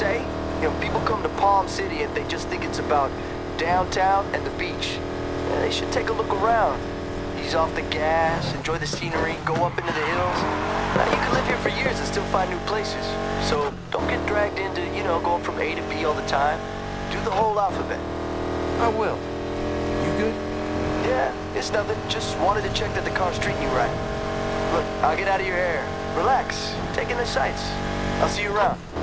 say, you know, people come to Palm City and they just think it's about downtown and the beach. Yeah, they should take a look around. Ease off the gas, enjoy the scenery, go up into the hills. Now, you can live here for years and still find new places. So don't get dragged into, you know, going from A to B all the time. Do the whole alphabet. I will. You good? Yeah, it's nothing. Just wanted to check that the car's treating you right. Look, I'll get out of your hair. Relax. Take in the sights. I'll see you around.